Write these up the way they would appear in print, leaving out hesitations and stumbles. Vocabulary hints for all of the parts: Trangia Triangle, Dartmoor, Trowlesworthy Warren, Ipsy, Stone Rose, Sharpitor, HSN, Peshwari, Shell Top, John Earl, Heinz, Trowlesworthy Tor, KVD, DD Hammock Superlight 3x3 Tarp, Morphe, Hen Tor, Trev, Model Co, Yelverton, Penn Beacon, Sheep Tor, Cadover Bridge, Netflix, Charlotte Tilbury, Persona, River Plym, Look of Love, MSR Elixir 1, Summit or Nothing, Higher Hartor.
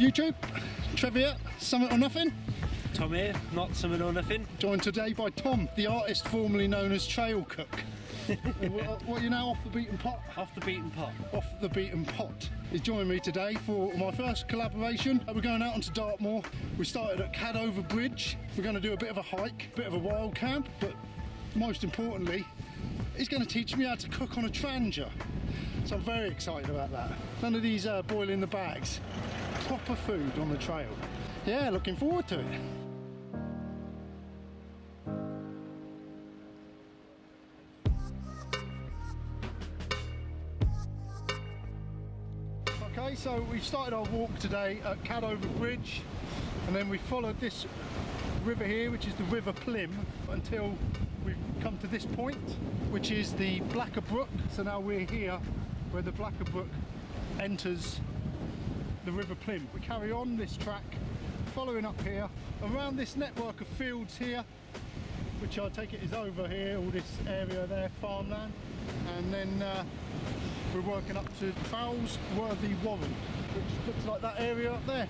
YouTube, Trev here, Summit or Nothing. Tom here, not Summit or Nothing. Joined today by Tom, the artist formerly known as Trail Cook. What are you now, Off The Beaten Pot? Off The Beaten Pot. Off The Beaten Pot. He's joining me today for my first collaboration. We're going out onto Dartmoor. We started at Cadover Bridge. We're going to do a bit of a hike, a bit of a wild camp, but most importantly, he's going to teach me how to cook on a Trangia. So I'm very excited about that. None of these boil in the bags. Proper food on the trail. Yeah, looking forward to it. Okay, so we've started our walk today at Cadover Bridge, and then we followed this river here, which is the River Plym, until we've come to this point, which is the Blackabrook. So now we're here where the Blackabrook enters the River Plym. We carry on this track, following up here, around this network of fields here, which I take it is over here, all this area there, farmland, and then we're working up to Trowlesworthy Warren, which looks like that area up there.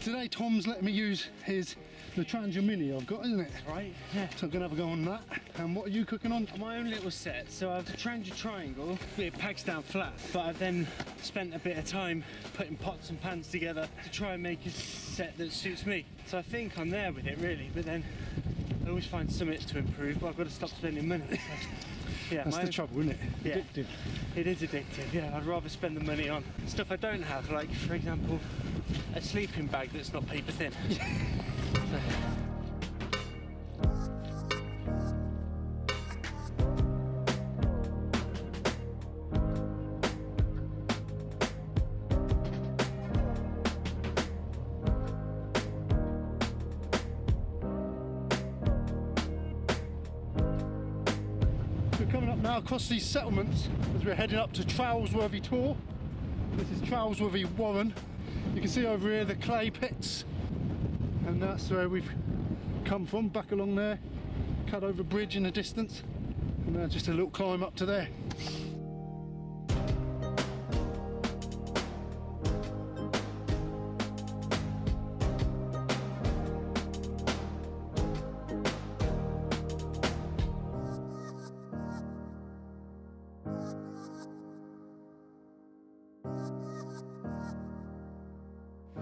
Today Tom's letting me use his Trangia Mini I've got, isn't it? Right, yeah. So I'm going to have a go on that. And what are you cooking on? My own little set. So I've Trangia Triangle, it packs down flat, but I've then spent a bit of time putting pots and pans together to try and make a set that suits me. So I think I'm there with it really, but then I always find something to improve, but I've got to stop spending money. So, yeah, that's the trouble, isn't it? Yeah. Addictive. It is addictive, yeah. I'd rather spend the money on stuff I don't have, like, for example, a sleeping bag that's not paper thin. We're coming up now across these settlements as we're heading up to Trowlesworthy Tor. This is Trowlesworthy Warren. You can see over here the clay pits, and that's where we've come from, back along there, Cadover Bridge in the distance, and now just a little climb up to there.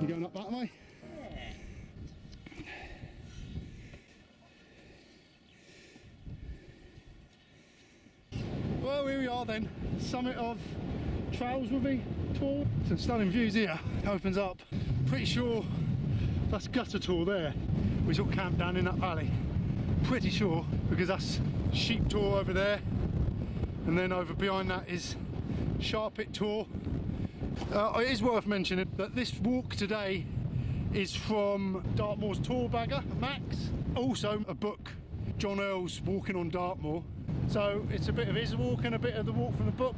You going up that way? Yeah. Well, here we are then, summit of Trowlesworthy Tor. Some stunning views here. It opens up. Pretty sure that's Gutter Tor there. We sort of camped down in that valley. Pretty sure, because that's Sheep Tor over there, and then over behind that is Sharpitor. It is worth mentioning that this walk today is from Dartmoor's tour bagger, Max. Also a book, John Earl's Walking on Dartmoor. So it's a bit of his walk and a bit of the walk from the book,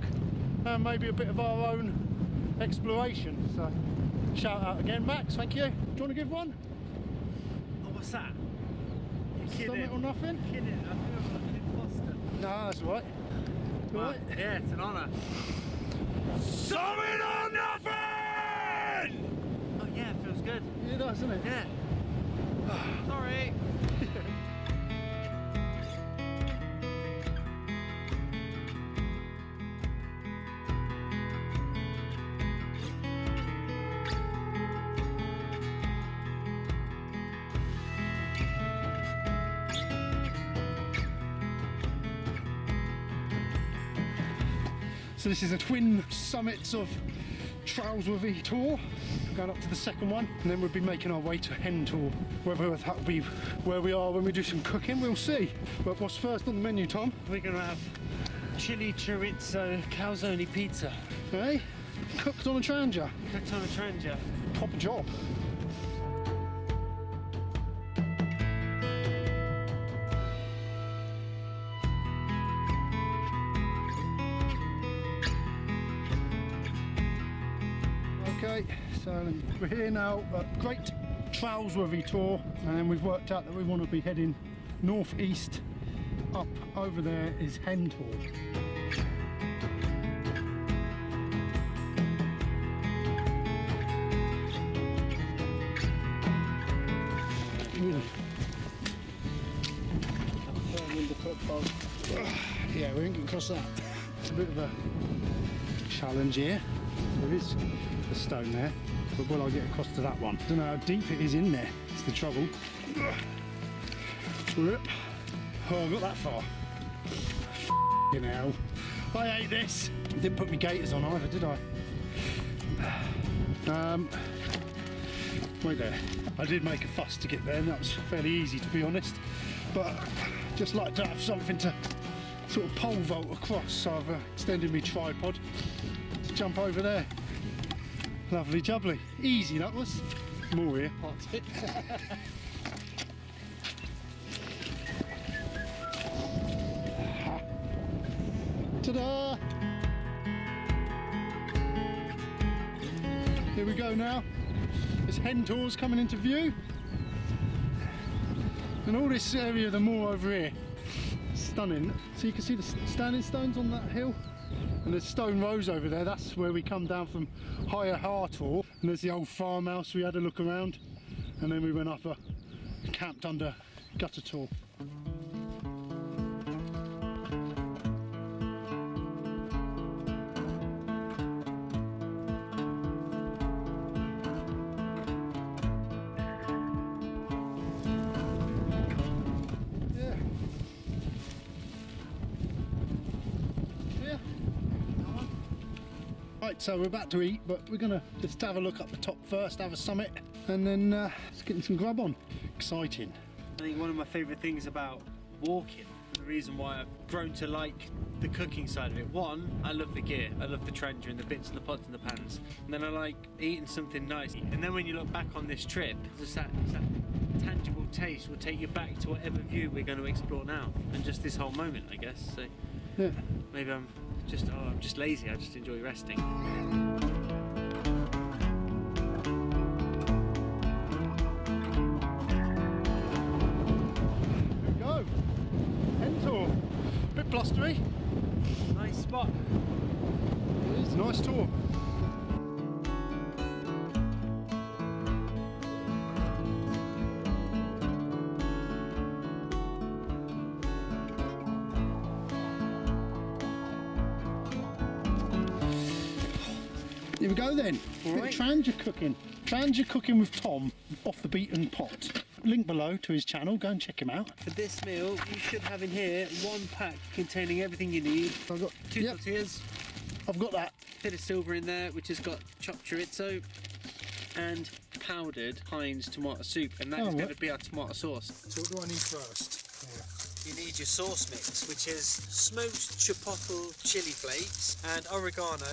and maybe a bit of our own exploration. So shout out again, Max, thank you. Do you want to give one? Oh, what's that? You're kidding. Summit or Nothing? You're kidding, I feel like an imposter. Nah, that's all right. All right. Yeah, it's an honour. Summit or Nothing! Oh yeah, it feels good. It does, doesn't it? Yeah. Sorry. So this is a twin summits of Trowlesworthy Tor. Going up to the second one, and then we'll be making our way to Hen Tor. Whether that'll be where we are when we do some cooking, we'll see. But what's first on the menu, Tom? We're gonna have chili chorizo calzone pizza. Hey, cooked on a Trangia. Cooked on a Trangia. Proper job. So we're here now at Great Trowlesworthy Tor, and then we've worked out that we want to be heading northeast. Up over there is Hen Tor. Yeah, we ain't gonna cross that. It's a bit of a challenge here. There is a stone there, but will I get across to that one? Don't know how deep it is in there. It's the trouble. Rip. Oh, I got that far. F***ing hell. I hate this. Didn't put my gaiters on either, did I? Wait there. I did make a fuss to get there, and that was fairly easy, to be honest. But just like to have something to sort of pole vault across, so I've extended my tripod to jump over there. Lovely jubbly. Easy that was. More here. Ta-da! Here we go now. There's Hen Tor's coming into view, and all this area, the moor over here, stunning. So you can see the standing stones on that hill, and there's Stone Rose over there. That's where we come down from Higher Hartor, and there's the old farmhouse. We had a look around, and then we went up and camped under Gutter Tor. Right, so we're about to eat, but we're gonna just have a look up the top first, have a summit, and then just getting some grub on. Exciting. I think one of my favourite things about walking, the reason why I've grown to like the cooking side of it, one, I love the gear, I love the Trangia and the bits and the pots and the pans, and then I like eating something nice. And then when you look back on this trip, just that tangible taste will take you back to whatever view we're going to explore now, and just this whole moment, I guess. So yeah. Maybe I'm just lazy, I just enjoy resting. There we go, Hen Tor. Bit blustery. Nice spot. It is a nice tour. Here we go then. All right. Trangia cooking. Trangia cooking with Tom, Off The Beaten Pot. Link below to his channel, go and check him out. For this meal, you should have in here one pack containing everything you need. I've got two tortillas. I've got that. Bit of silver in there, which has got chopped chorizo and powdered Heinz tomato soup. And that is going to be our tomato sauce. So what do I need first? Yeah. You need your sauce mix, which is smoked chipotle chili flakes and oregano,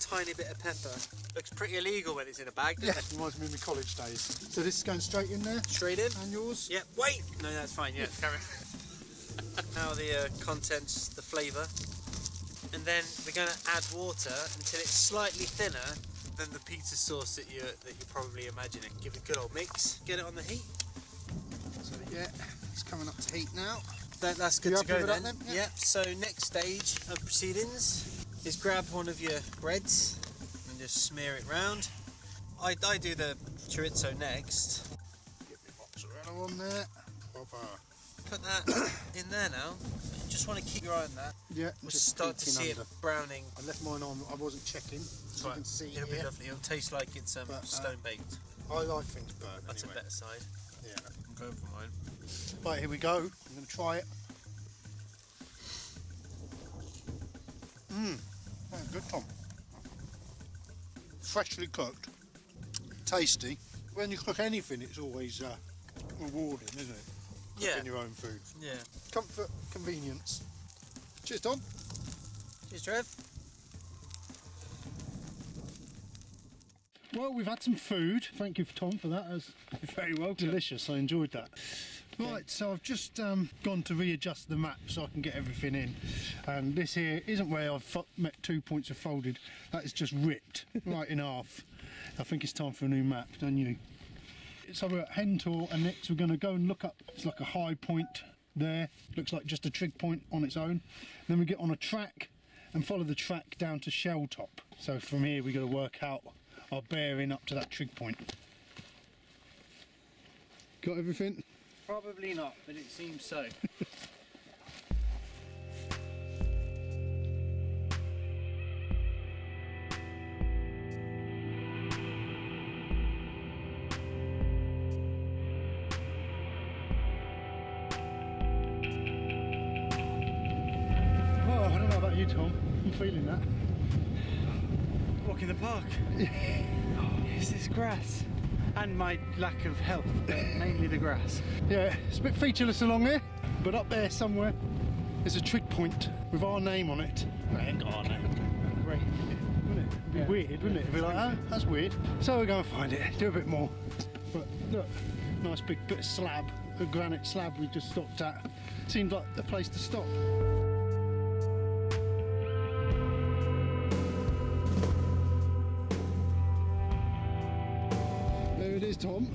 tiny bit of pepper. Looks pretty illegal when it's in a bag, doesn't it? Reminds me of my college days. So this is going straight in there? Straight in. And yours? Yep. Wait! No, that's fine, yeah. Carry on. Now the contents, the flavour. And then we're going to add water until it's slightly thinner than the pizza sauce that you're probably imagining. Give it a good old mix. Get it on the heat. So yeah, it's coming up to heat now. That's good to go then. Yep. Yeah. So next stage of proceedings is grab one of your breads and just smear it round. I do the chorizo next. Get my mozzarella on there. Put that in there now. You just want to keep your eye on that. Yeah. We'll start to see it browning. I left mine on, I wasn't checking. So you can see it'll be lovely. It'll taste like it's stone baked. I like things burnt. That's a better side. Yeah. I'm going for mine. Right, here we go. I'm going to try it. Mmm. Good, Tom. Freshly cooked, tasty. When you cook anything, it's always rewarding, isn't it? Yeah. Cooking your own food. Yeah. Comfort, convenience. Cheers, Tom. Cheers, Trev. Well, we've had some food. Thank you, Tom, for that. That was very well delicious. I enjoyed that. Right, so I've just gone to readjust the map so I can get everything in, and this here isn't where I've met 2 points of folded. That is just ripped right in half. I think it's time for a new map, don't you? So we're at Hen Tor, and next we're going to go and look up, it's like a high point there, looks like just a trig point on its own. Then we get on a track and follow the track down to Shell Top. So from here we got to work out our bearing up to that trig point. Got everything? Probably not, but it seems so. Feeling that. Walk in the park. It's this grass and my lack of health, but mainly the grass. Yeah, it's a bit featureless along here, but up there somewhere there's a trig point with our name on it. I ain't got our name. Great, wouldn't it? It'd be weird, wouldn't it? It'd be like, oh, that's weird. So we're going to find it, do a bit more. But look, nice big bit of slab, a granite slab we just stopped at. Seemed like the place to stop. Tom.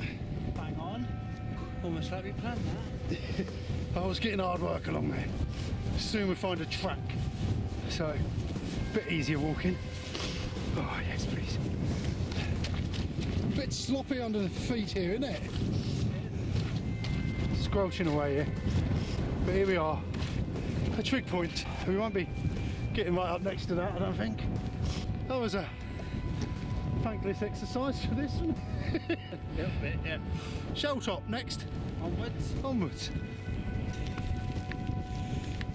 Bang on. Almost like we planned that. I was getting hard work along there. Soon we find a track. So, a bit easier walking. Oh yes please. A bit sloppy under the feet here, isn't it? Yes. Squelching away here. But here we are. A trig point. We won't be getting right up next to that, I don't think. That was a thankless exercise for this one. A little bit, yeah. Shell Top next. Onwards. Onwards.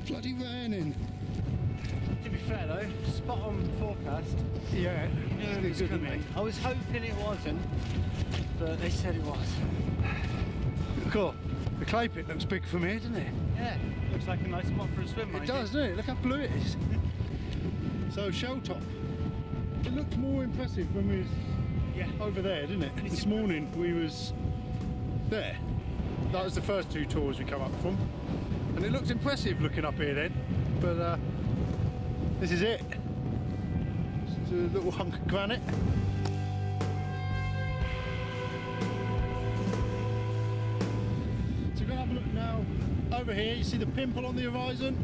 Bloody raining. To be fair though, spot on forecast. Yeah, you know it was good, coming. I was hoping it wasn't, but they said it was. Cool. The clay pit looks big from here, doesn't it? Yeah, looks like a nice spot for a swim. It does, doesn't it? Look how blue it is. So Shell Top. It looked more impressive when we was over there, didn't it? This morning we was there. That was the first two tours we come up from. And it looked impressive looking up here then. But this is it. Just a little hunk of granite. So we're gonna have a look now over here. You see the pimple on the horizon?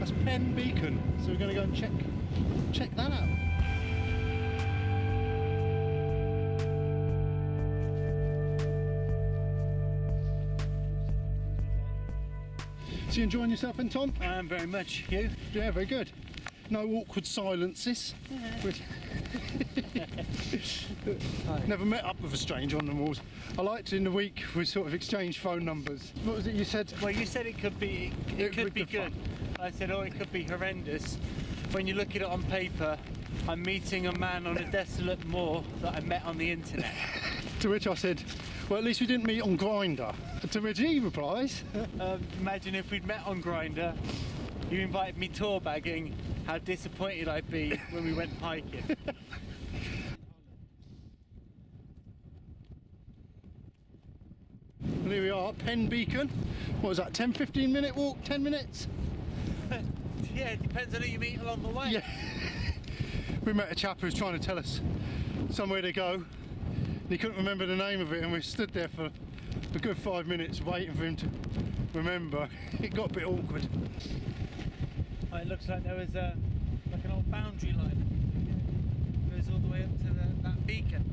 That's Penn Beacon. So we're gonna go and check that out. So you enjoying yourself then, Tom? I am very much. You? Yeah, very good. No awkward silences. Never met up with a stranger on the walls. I liked in the week we sort of exchanged phone numbers. What was it you said? Well, you said it could be good. Fun. I said, oh, it could be horrendous. When you look at it on paper, I'm meeting a man on a desolate moor that I met on the internet. To which I said, well, at least we didn't meet on Grindr. To which he replies, imagine if we'd met on Grindr, you invited me tour bagging, how disappointed I'd be when we went hiking. Well, here we are, Penn Beacon. What was that, 10, 15 minute walk, 10 minutes? Yeah, it depends on who you meet along the way. Yeah. We met a chap who was trying to tell us somewhere to go. He couldn't remember the name of it, and we stood there for a good 5 minutes waiting for him to remember. It got a bit awkward. Oh, it looks like there was like an old boundary line. It goes all the way up to that beacon.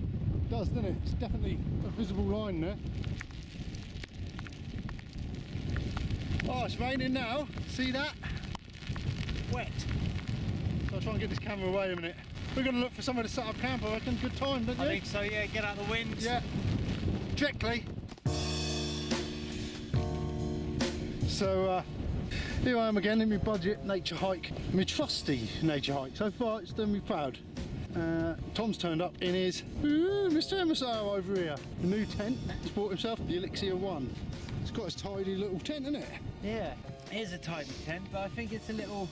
It does, doesn't it? It's definitely a visible line there. Oh, it's raining now. See that? Wet. So I'll try and get this camera away a minute. We're going to look for somewhere to set up camp, I reckon. Good time, don't you? I think so, yeah. Get out of the wind. Yeah. Directly. So, here I am again in my budget nature hike. My trusty nature hike. So far, it's done me proud. Tom's turned up in his Mr. MSR over here. The new tent. He's bought himself the Elixir 1. It's got his tidy little tent, isn't it? Yeah. It is a tidy tent, but I think it's a little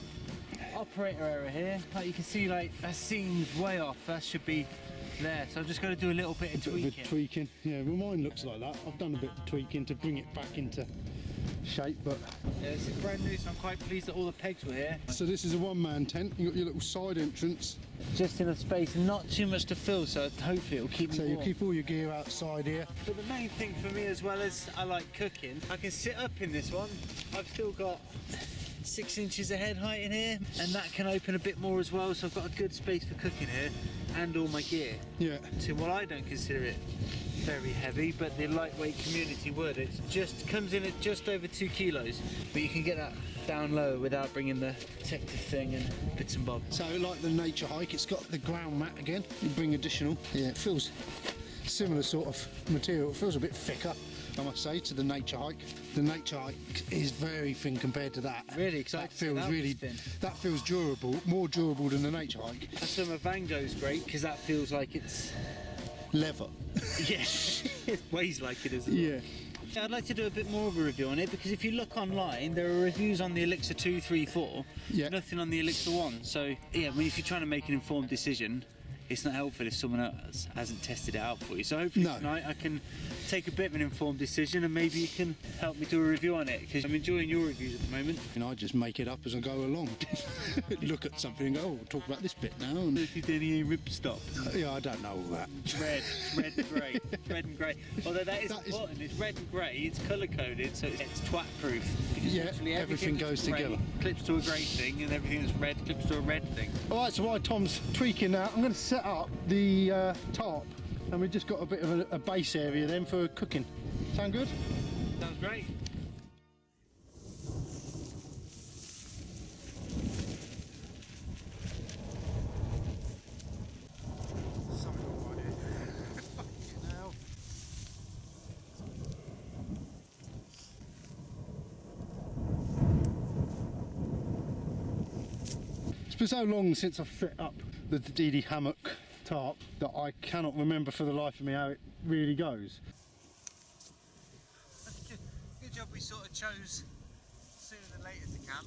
operator error here. Like you can see, like that seems way off. That should be there. So I'm just going to do a little bit of tweaking. Yeah, well, mine looks like that. I've done a bit of tweaking to bring it back into shape, but yeah, this is brand new, so I'm quite pleased that all the pegs were here. So this is a one-man tent. You got your little side entrance, just in a space not too much to fill, so hopefully it'll keep. So you keep all your gear outside here. But the main thing for me as well is I like cooking. I can sit up in this one. I've still got 6 inches of head height in here, and that can open a bit more as well, so I've got a good space for cooking here and all my gear. Yeah. To what I don't consider it very heavy, but the lightweight community would. It just comes in at just over 2 kilos, but you can get that down low without bringing the protective thing and bits and bobs. So like the Nature Hike, it's got the ground mat again. You bring additional. Yeah, it feels similar sort of material. It feels a bit thicker, I must say, to the Nature Hike. The Nature Hike is very thin compared to that. Really? That feels really thin. That feels durable, more durable than the Nature Hike. That's why my Van Gogh's great, because that feels like it's leather. Yes, it weighs like it is. Yeah. Yeah, I'd like to do a bit more of a review on it, because if you look online, there are reviews on the Elixir 2, 3, 4, yeah. Nothing on the Elixir 1. So, yeah, I mean, if you're trying to make an informed decision, it's not helpful if someone else hasn't tested it out for you. So hopefully tonight I can take a bit of an informed decision, and maybe you can help me do a review on it, because I'm enjoying your reviews at the moment. And I just make it up as I go along. Look at something and go, oh, we'll talk about this bit now. And if you did any rib stop. Yeah, I don't know all that. Red and grey. Although that is important, it's red and grey, it's colour coded, so it's twat proof. Yeah, everything goes together. Clips to a grey thing, and everything that's red clips to a red thing. Alright, so while Tom's tweaking that, I'm going to set up the tarp, and we've just got a bit of a base area then for cooking. Sound good? Sounds great. It's been so long since I've set up the DD Hammock tarp that I cannot remember for the life of me how it really goes. Good job we sort of chose sooner than later to camp.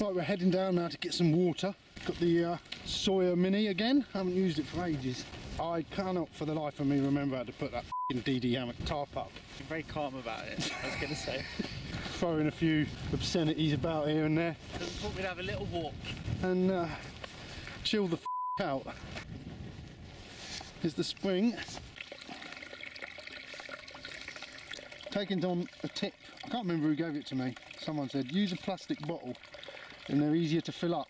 Right, we're heading down now to get some water. Got the Sawyer Mini again. I haven't used it for ages. I cannot for the life of me remember how to put that DD Hammock tarp up. I'm very calm about it, I was going to say. Throwing a few obscenities about here and there. I thought we'd have a little walk and chill the f out. Here's the spring. Taking on a tip. I can't remember who gave it to me. Someone said use a plastic bottle and they're easier to fill up.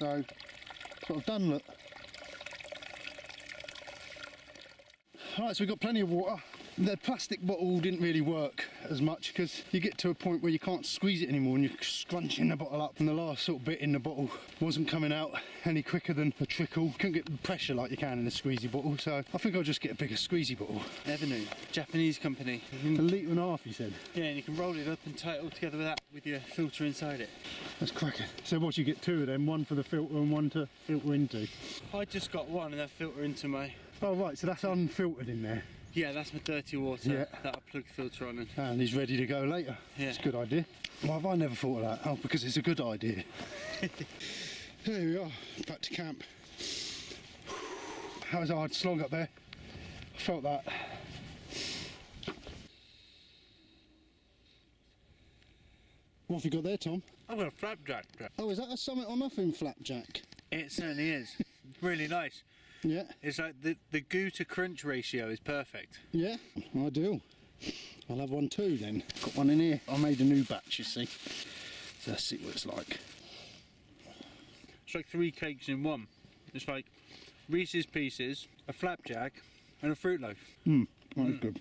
So sort of done, look. All right, so we've got plenty of water. The plastic bottle didn't really work as much, because you get to a point where you can't squeeze it anymore and you're scrunching the bottle up, and the last sort of bit in the bottle wasn't coming out any quicker than a trickle. Couldn't get pressure like you can in a squeezy bottle, so I think I'll just get a bigger squeezy bottle. Never knew. Japanese company. A litre and a half, you said? Yeah, and you can roll it up and tie it all together with that, with your filter inside it. That's cracking. So what, you get two of them, one for the filter and one to filter into? I just got one and I filter into my... Oh right, so that's unfiltered in there? Yeah, that's my dirty water that I plug filter on in. And he's ready to go later. Yeah. It's a good idea. Why have I never thought of that? Oh, because it's a good idea. Here we are, back to camp. That was a hard slog up there. I felt that. What have you got there, Tom? I've got a flapjack. Oh, is that a Summit or Nothing flapjack? It certainly is. Really nice. Yeah. It's like the goo to crunch ratio is perfect. Yeah, ideal. I'll have one too then. Got one in here. I made a new batch, you see. So let's see what it's like. It's like 3 cakes in one. It's like Reese's Pieces, a flapjack and a Fruit Loaf. Mmm, that is good.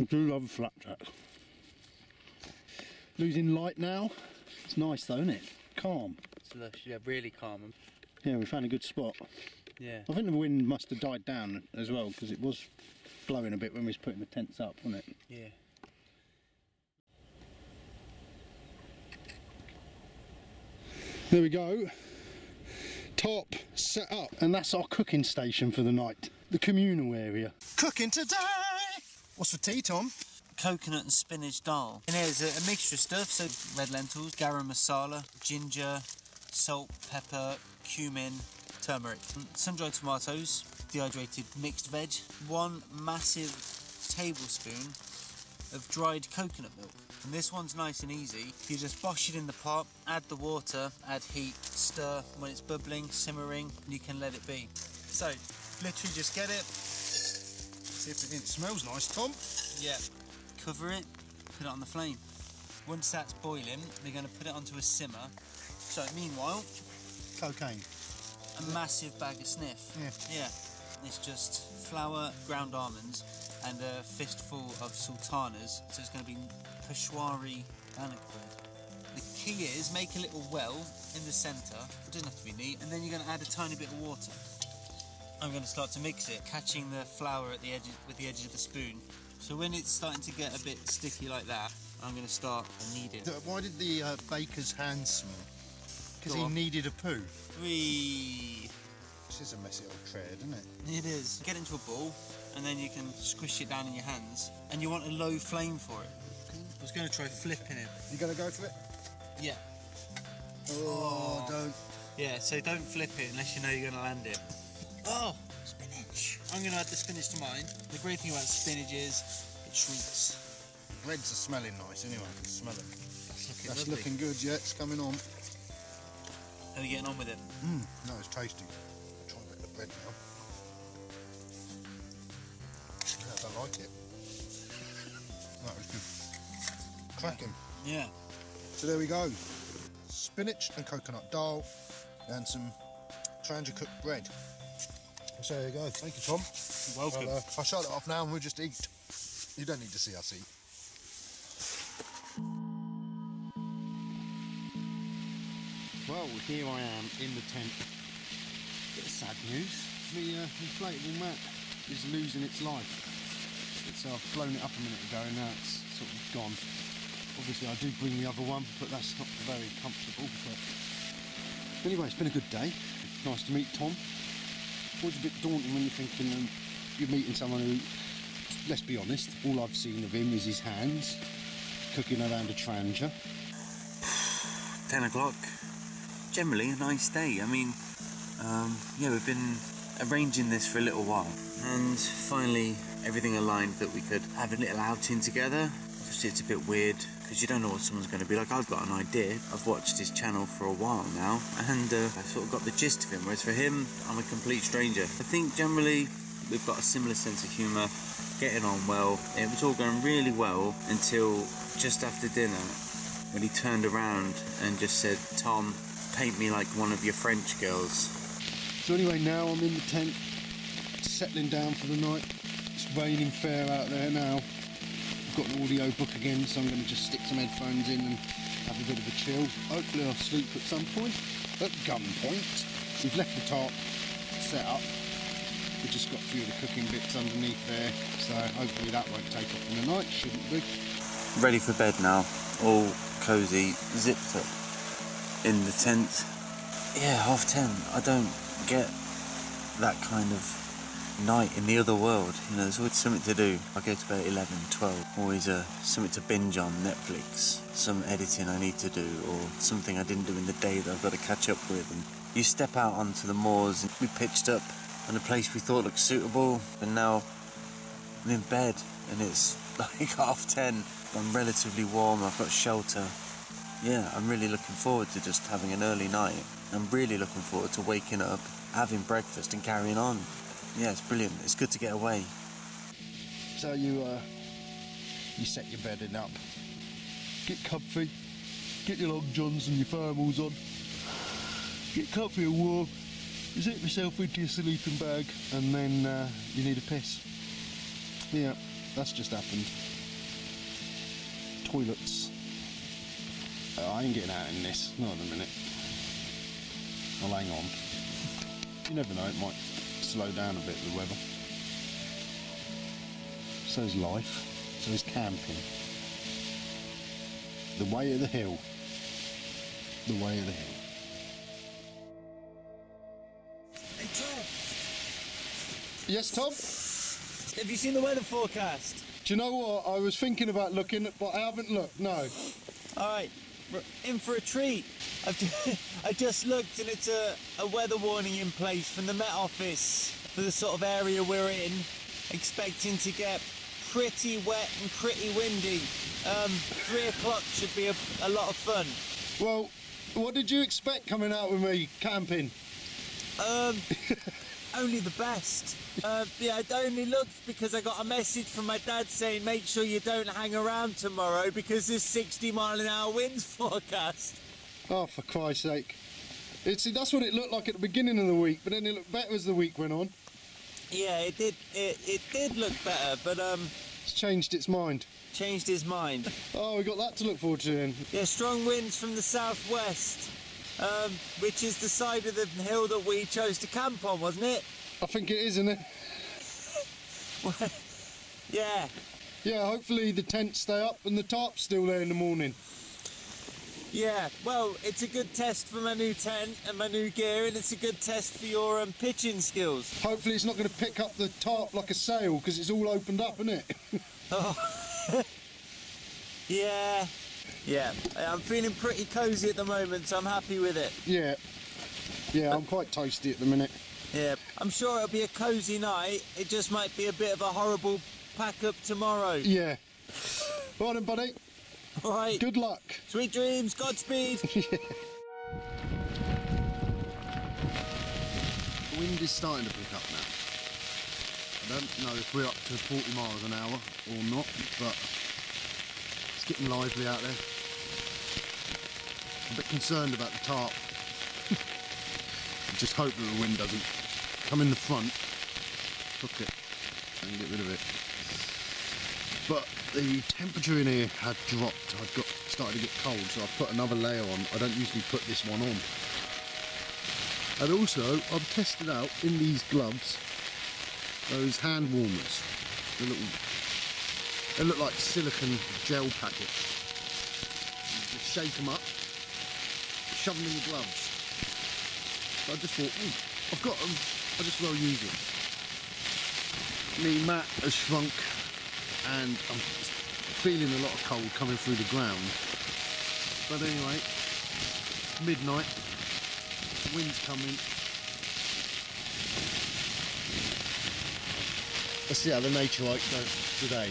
I do love a flapjack. Losing light now. It's nice though, isn't it? Calm. It's lush, yeah, really calm. Yeah, we found a good spot. Yeah. I think the wind must have died down as well, because it was blowing a bit when we was putting the tents up, wasn't it? Yeah. There we go. Tarp set up, and that's our cooking station for the night. The communal area. Cooking today! What's for tea, Tom? Coconut and spinach dal. And there's a mixture of stuff, so red lentils, garam masala, ginger, salt, pepper, cumin, turmeric, sun-dried tomatoes, dehydrated mixed veg, 1 massive tablespoon of dried coconut milk. And this one's nice and easy. You just bosh it in the pot, add the water, add heat, stir. When it's bubbling, simmering, you can let it be. So, literally just get it. See if it smells nice, Tom. Yeah. Cover it, put it on the flame. Once that's boiling, we're going to put it onto a simmer. So, meanwhile... cocaine. A massive bag of sniff. Yeah. Yeah. It's just flour, ground almonds, and a fistful of sultanas. So it's going to be Peshwari bannock bread. The key is make a little well in the centre. It doesn't have to be neat. And then you're going to add a tiny bit of water. I'm going to start to mix it, catching the flour at the edge with the edges of the spoon. So when it's starting to get a bit sticky like that, I'm going to start kneading. Why did the baker's hand smell? Because he needed a poo. Whee! This is a messy old tray, isn't it? It is. Get into a ball, and then you can squish it down in your hands. And you want a low flame for it. I was going to try flipping it. You going to go for it? Yeah. Oh, don't. Yeah, so don't flip it unless you know you're going to land it. Oh, spinach. I'm going to add the spinach to mine. The great thing about spinach is it shrinks. The breads are smelling nice anyway, I can smell it. That's looking good, yeah, it's coming on. How are you getting on with it? Mm. No, it's tasty. I'll try a bit of bread now. Yes, I like it. That was good. Cracking. Yeah. So there we go. Spinach and coconut dal and some Trangia cooked bread. So there you go. Thank you, Tom. You're welcome. Well, I'll shut it off now and we'll just eat. You don't need to see us eat. Well, here I am in the tent. Bit of sad news. The inflatable mat is losing its life. It's blown it up a minute ago and now it's sort of gone. Obviously I do bring the other one, but that's not very comfortable. But anyway, it's been a good day. Nice to meet Tom. Always a bit daunting when you're thinking you're meeting someone who, let's be honest, all I've seen of him is his hands cooking around a Trangia. 10 o'clock. Generally a nice day. I mean, yeah, we've been arranging this for a little while and finally everything aligned that we could have a little outing together. Obviously it's a bit weird because you don't know what someone's going to be like. I've got an idea. I've watched his channel for a while now and I've sort of got the gist of him, whereas for him I'm a complete stranger. I think generally we've got a similar sense of humour, getting on well. It was all going really well until just after dinner when he turned around and just said, Tom, paint me like one of your French girls. So anyway, now I'm in the tent, settling down for the night. It's raining fair out there now. I've got an audio book again, so I'm going to just stick some headphones in and have a bit of a chill. Hopefully I'll sleep at some point, at gunpoint. We've left the tarp set up. We've just got a few of the cooking bits underneath there, so hopefully that won't take off in the night, shouldn't be. Ready for bed now, all cosy, zipped up in the tent. Yeah, 10:30. I don't get that kind of night in the other world. You know, there's always something to do. I go to bed at 11, 12. Always something to binge on, Netflix, some editing I need to do, or something I didn't do in the day that I've got to catch up with. And you step out onto the moors, and we pitched up and a place we thought looked suitable, and now I'm in bed and it's like 10:30. I'm relatively warm, I've got shelter. Yeah, I'm really looking forward to just having an early night. I'm really looking forward to waking up, having breakfast and carrying on. Yeah, it's brilliant, it's good to get away. So you set your bedding up, get comfy, get your long johns and your thermals on, get comfy and warm. You zip yourself into your sleeping bag and then you need a piss. Yeah, that's just happened. Toilets. Oh, I ain't getting out in this, not in a minute. I'll hang on. You never know, it might slow down a bit, the weather. So is life, so is camping. The way of the hill. The way of the hill. Yes, Tom? Have you seen the weather forecast? Do you know what? I was thinking about looking, but I haven't looked, no. All right, we're in for a treat. I just looked and it's a weather warning in place from the Met Office. for the sort of area we're in, expecting to get pretty wet and pretty windy. 3 o'clock should be a lot of fun. Well, what did you expect coming out with me camping? Only the best. Yeah, I only looked because I got a message from my dad saying make sure you don't hang around tomorrow because there's 60-mile-an-hour winds forecast. Oh, for Christ's sake. See, that's what it looked like at the beginning of the week, but then it looked better as the week went on. Yeah, it did. It did look better, but it's changed its mind. Changed his mind. Oh, we got that to look forward to then. Yeah, strong winds from the southwest, which is the side of the hill that we chose to camp on, wasn't it? I think it is, isn't it? Well, yeah. Yeah, hopefully the tents stay up and the tarp's still there in the morning. Yeah, well, it's a good test for my new tent and my new gear, and it's a good test for your pitching skills. Hopefully it's not going to pick up the tarp like a sail, because it's all opened up, isn't it? Oh. Yeah. Yeah, I'm feeling pretty cosy at the moment, so I'm happy with it. Yeah. Yeah, I'm quite toasty at the minute. Yeah, I'm sure it'll be a cosy night. It just might be a bit of a horrible pack-up tomorrow. Yeah. All right then, buddy. All right. Good luck. Sweet dreams. Godspeed. Yeah. The wind is starting to pick up now. I don't know if we're up to 40 miles an hour or not, but it's getting lively out there. I'm a bit concerned about the tarp. I just hope that the wind doesn't come in the front, hook it, and get rid of it. But the temperature in here had dropped. I'd started to get cold, so I put another layer on. I don't usually put this one on. And also, I've tested out in these gloves those hand warmers. They look like silicone gel packets. You just shake them up, shove them in the gloves. So I just thought, I've got them. I just well use them. Me, Matt has shrunk. And I'm feeling a lot of cold coming through the ground. But anyway, midnight, the wind's coming. Let's see how the Nature Hike goes today.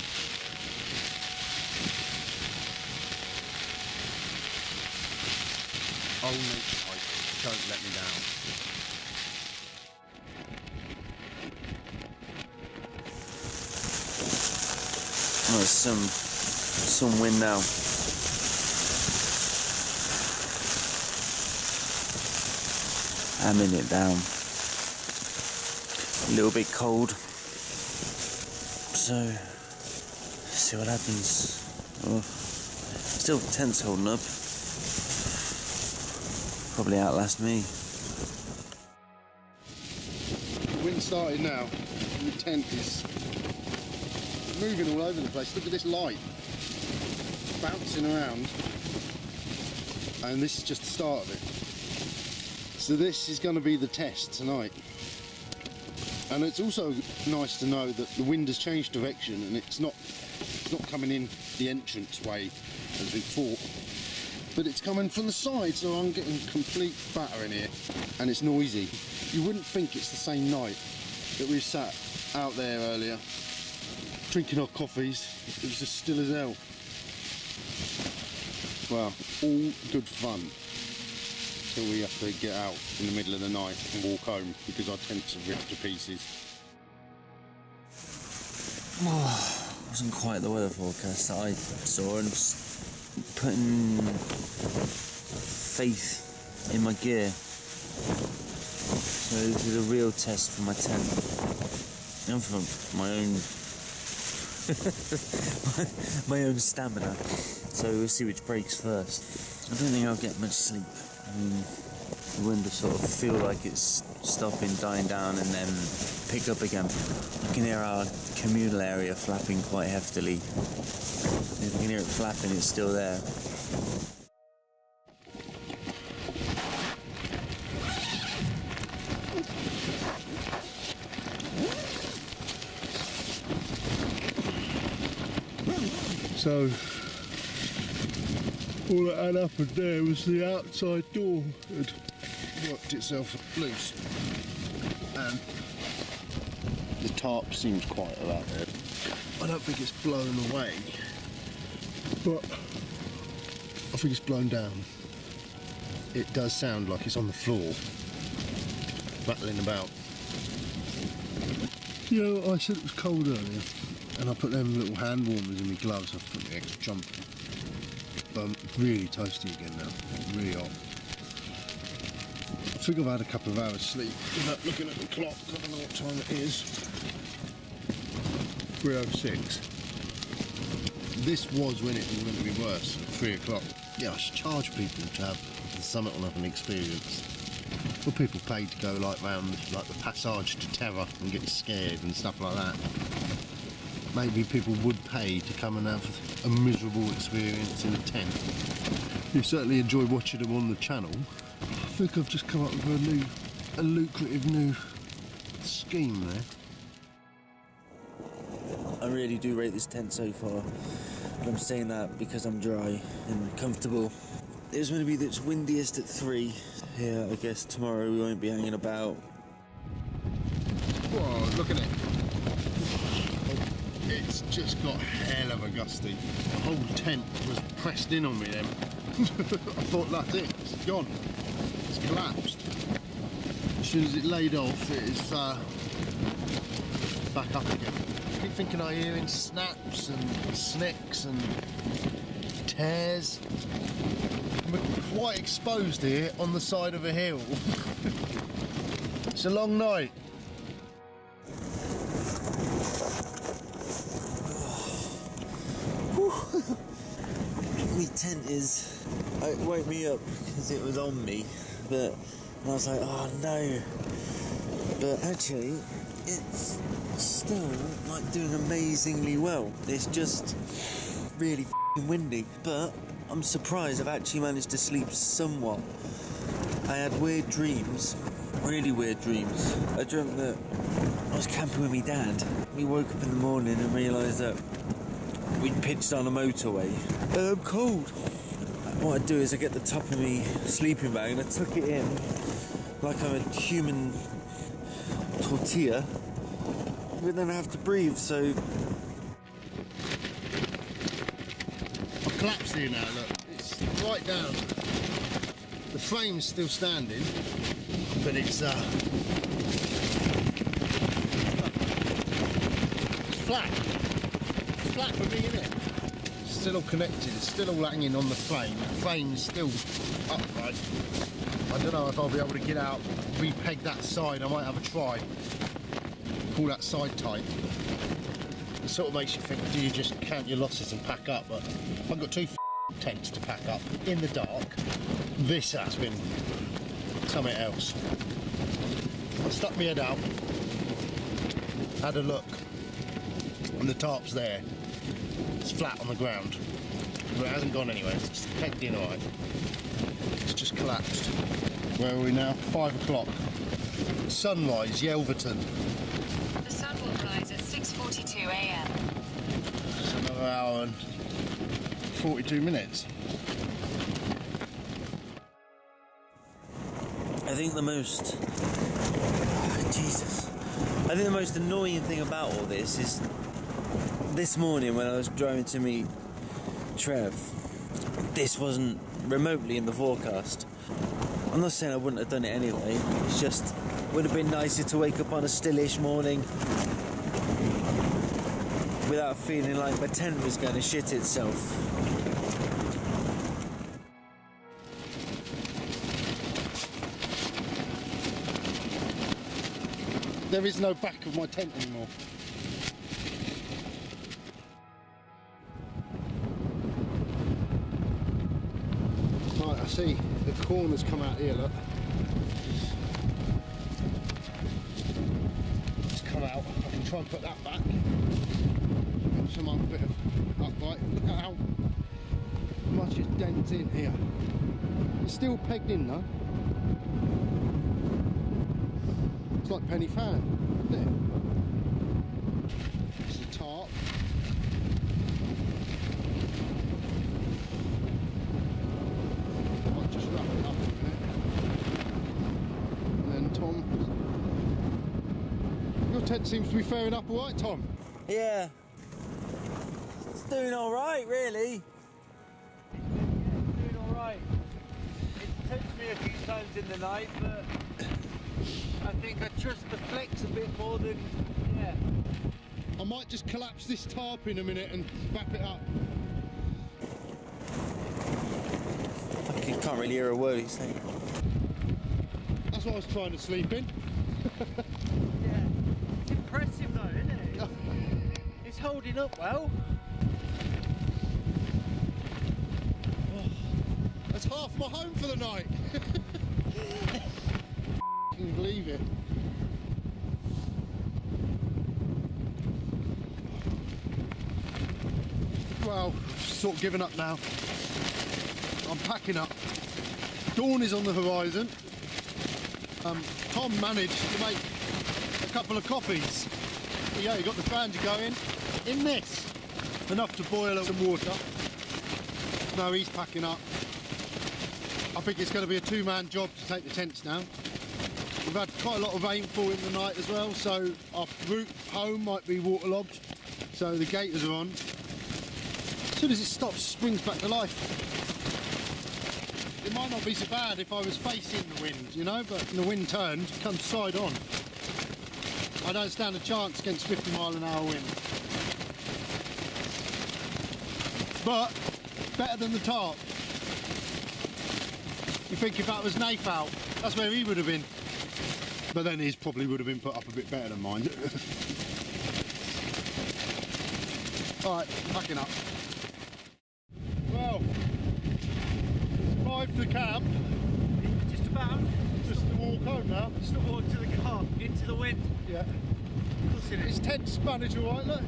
Oh, Nature Hike, don't let me down. There's some wind now. Hamming it down. A little bit cold. So, let's see what happens. Oh, still the tent's holding up. Probably outlast me. The wind started now, and the tent is moving all over the place. Look at this light bouncing around, and this is just the start of it. So this is going to be the test tonight, and it's also nice to know that the wind has changed direction and it's not coming in the entrance way as we thought, but it's coming from the side, so I'm getting complete batter in here, and it's noisy. You wouldn't think it's the same night that we sat out there earlier drinking our coffees. It was as still as hell. Well, all good fun. So we have to get out in the middle of the night and walk home because our tents are ripped to pieces. Oh, wasn't quite the weather forecast that I saw, and just putting faith in my gear. So this is a real test for my tent and for my own my own stamina, so we'll see which breaks first. I don't think I'll get much sleep. I mean, the wind will sort of feel like it's stopping, dying down, and then pick up again. I can hear our communal area flapping quite heftily. If you can hear it flapping, it's still there. So, all that had happened there was the outside door had worked itself loose, and tarp seems quite about it. I don't think it's blown away, but I think it's blown down. It does sound like it's on the floor, rattling about. You know, I said it was cold earlier, and I put them little hand warmers in my gloves. I've put the extra jumper in. But I'm really toasty again now, really hot. I think I've had a couple of hours sleep. Without looking at the clock, I don't know what time it is. 3:06. This was when it was going to be worse, at 3 o'clock. Yeah, I should charge people to have the summit on up an experience. Well, people paid to go like round like the Passage to Terror and get scared and stuff like that. Maybe people would pay to come and have a miserable experience in a tent. You certainly enjoy watching them on the channel. I think I've just come up with a lucrative new scheme there. I really do rate this tent so far. And I'm saying that because I'm dry and comfortable. It was going to be the windiest at 3. Yeah, I guess tomorrow we won't be hanging about. Whoa, look at it. It's just got hell of a gusty. The whole tent was pressed in on me then. I thought that's it, it's gone. It's collapsed. As soon as it laid off, it is back up again. I keep thinking I hear in snaps and snicks and tears. We're quite exposed here on the side of a hill. It's a long night. My tent is, it woke me up because it was on me, but and I was like, oh no, but actually it's still like doing amazingly well. It's just really windy, but I'm surprised I've actually managed to sleep somewhat. I had weird dreams, really weird dreams. I dreamt that I was camping with my dad. We woke up in the morning and realised that we'd pitched on a motorway. I'm cold. What I do is I get the top of my sleeping bag and I tuck it in like I'm a human tortilla, but then I have to breathe, so... Collapsed here now, look, it's right down. The frame's still standing, but it's flat. It's flat for me, isn't it? It's still all connected, it's still all hanging on the frame. The frame's still upright. I don't know if I'll be able to get out, re-peg that side. I might have a try. Call that side tight. It sort of makes you think, do you just count your losses and pack up? But I've got 2 tents to pack up in the dark. This has been something else. I stuck my head out, had a look, and the tarp's there. It's flat on the ground, but it hasn't gone anywhere. It's just pegged in all right. It's just collapsed. Where are we now? 5 o'clock. Sunrise, Yelverton. The sun will rise at 6:42 AM. It's another hour and 42 minutes. I think the most... Oh, Jesus. I think the most annoying thing about all this is this morning when I was driving to meet Trev, this wasn't remotely in the forecast. I'm not saying I wouldn't have done it anyway, it's just... Would have been nicer to wake up on a stillish morning without feeling like my tent was going to shit itself. There is no back of my tent anymore. Right, I see the corners come out here, look. Out. I can try and put that back. Some other bit of upright. Look at how much it's dent in here. It's still pegged in though. It's like penny fan, isn't it? It's a tarp. I might just wrap it up a minute. And then Tom. Your tent Seems to be faring up all right, Tom. Yeah. It's doing all right, really. It's doing all right. It tips me a few times in the night, but I think I trust the flex a bit more than, yeah. I might just collapse this tarp in a minute and wrap it up. I can't really hear a word he's saying. That's what I was trying to sleep in. Yeah. It's impressive though, isn't it? It's holding up well. Oh, that's half my home for the night. I can't believe it. Well, sort of given up now. I'm packing up. Dawn is on the horizon. Tom managed to make a couple of coffees. But yeah, you got the Trangia going in this. Enough to boil up some water. No, he's packing up. I think it's going to be a two-man job to take the tents now. We've had quite a lot of rainfall in the night as well, so our route home might be waterlogged. So the gaiters are on. As soon as it stops, it springs back to life. It might not be so bad if I was facing the wind, you know, but the wind turned, comes side on. I don't stand a chance against 50-mile-an-hour wind. But better than the tarp. You think if that was Nath out, that's where he would have been. But then his probably would have been put up a bit better than mine. All right, packing up. The camp. Just about. Just to walk home now. Just to walk to the car, into the wind. Yeah. It's tent Spanish, all right, look.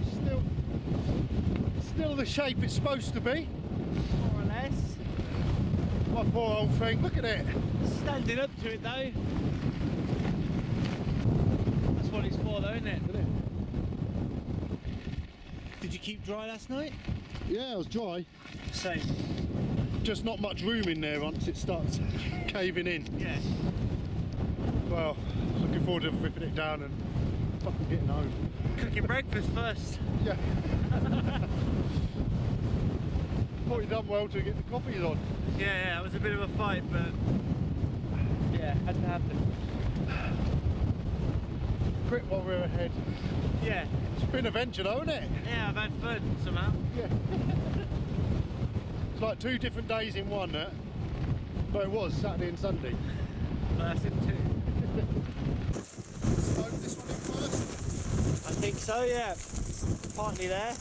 Still the shape it's supposed to be. More or less. My poor old thing, look at it. Standing up to it though. That's what it's for though, isn't it? Did you keep dry last night? Yeah, I was dry. Same. Just not much room in there once it starts caving in. Yeah. Well, looking forward to ripping it down and fucking getting home. Cooking breakfast first. Yeah. Thought you'd done well to get the coffees on. Yeah, yeah, it was a bit of a fight, but yeah, had to happen. Quit while we're ahead. Yeah. It's been a venture though, hasn't it? Yeah, I've had fun somehow. Yeah. It's like two different days in one, that. But it was Saturday and Sunday. That's it too. So this one in first? I think so, yeah. Partly there.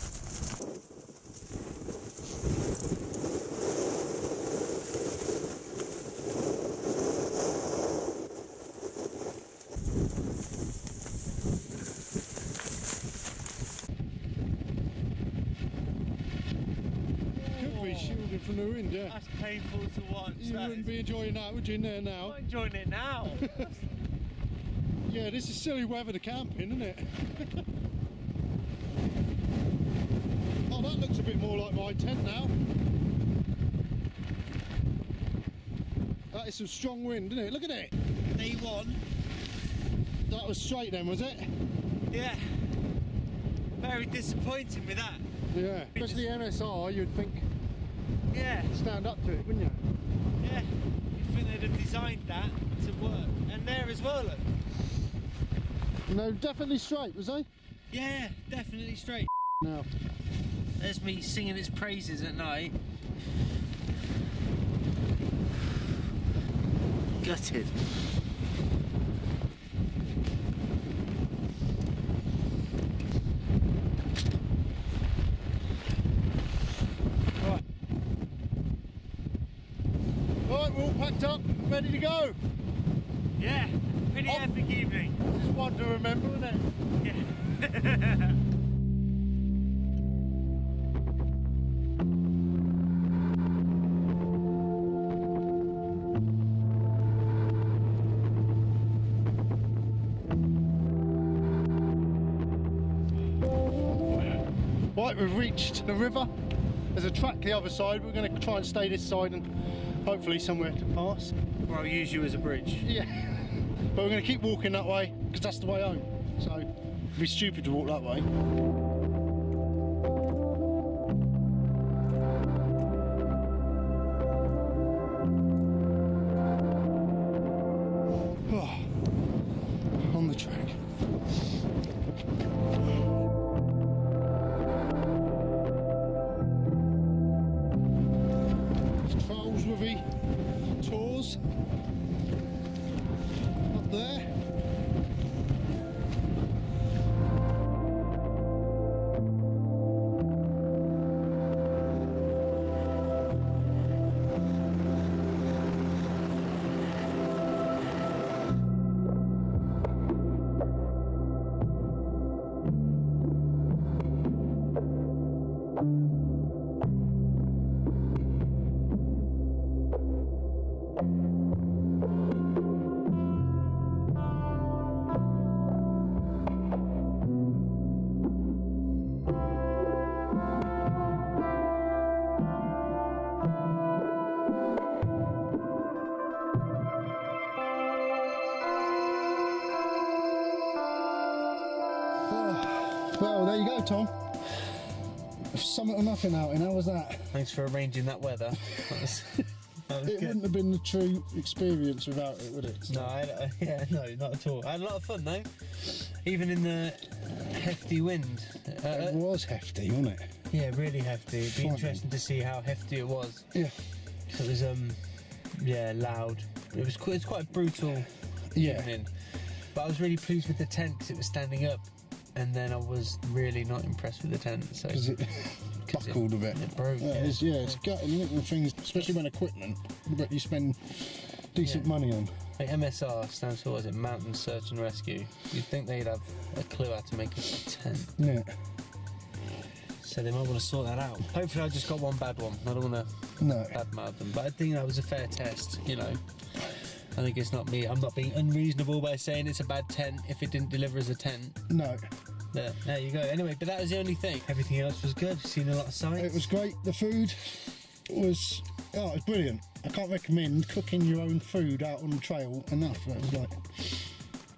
From the wind, yeah. That's painful to watch. You wouldn't be enjoying that, would you, in there now? I'm not enjoying it now. Yeah, this is silly weather to camp in, isn't it? Oh, that looks a bit more like my tent now. That is some strong wind, isn't it? Look at it. D1. That was straight then, was it? Yeah. Very disappointing with that. Yeah. Especially MSR, you'd think. Yeah. Stand up to it, wouldn't you? Yeah. You think they'd have designed that to work. And there as well, look. No, definitely straight, was they? Yeah, definitely straight. Now. There's me singing its praises at night. Gutted. Ready to go? Yeah, pretty epic evening. This is one to remember, isn't it? Yeah. Right, we've reached the river. There's a track the other side. We're going to try and stay this side and hopefully somewhere to pass. Or I'll use you as a bridge. Yeah. But we're going to keep walking that way because that's the way home. So It'd be stupid to walk that way. Tom, something or nothing out, and how was that? Thanks for arranging that weather. That was it good. Wouldn't have been the true experience without it, would it? No, no, not at all. I had a lot of fun though, even in the hefty wind. It was hefty, wasn't it? Yeah, really hefty. It'd be interesting to see how hefty it was. Yeah, it was yeah, loud. It was quite a brutal evening, but I was really pleased with the tent because it was standing up. And then I was really not impressed with the tent, so because it buckled a bit. It broke. Yeah, it's gutting, isn't it, with things, especially when equipment that you spend decent money on. Like MSR stands for, is it Mountain Search and Rescue? You'd think they'd have a clue how to make a tent. Yeah. So they might want to sort that out. Hopefully, I just got one bad one. I don't want to badmouth them, but I think that was a fair test. You know. I think it's not me. I'm not being unreasonable by saying it's a bad tent if it didn't deliver as a tent. No. Yeah, there you go. Anyway, but that was the only thing. Everything else was good. Seen a lot of sights. It was great. The food was, oh, it was brilliant. I can't recommend cooking your own food out on the trail enough. It was like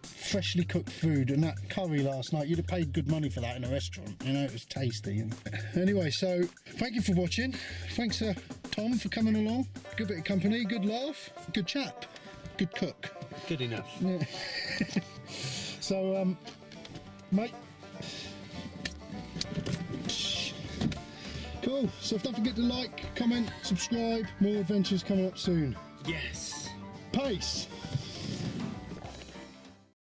freshly cooked food, and that curry last night, you'd have paid good money for that in a restaurant. You know, it was tasty. Anyway, so thank you for watching. Thanks to Tom for coming along. Good bit of company, good laugh, good chap. Good cook. Good enough. Yeah. So, mate. Cool. So don't forget to like, comment, subscribe. More adventures coming up soon. Yes. Peace.